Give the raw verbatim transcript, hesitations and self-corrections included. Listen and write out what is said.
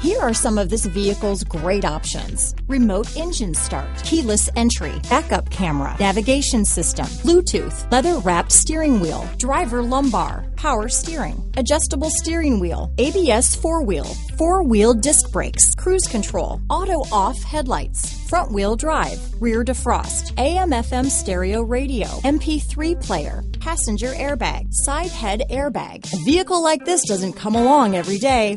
Here are some of this vehicle's great options: remote engine start, keyless entry, backup camera, navigation system, Bluetooth, leather-wrapped steering wheel, driver lumbar, power steering, adjustable steering wheel, A B S four-wheel, four-wheel disc brakes, cruise control, auto-off headlights, front-wheel drive, rear defrost, A M F M stereo radio, M P three player, passenger airbag, side head airbag. A vehicle like this doesn't come along every day.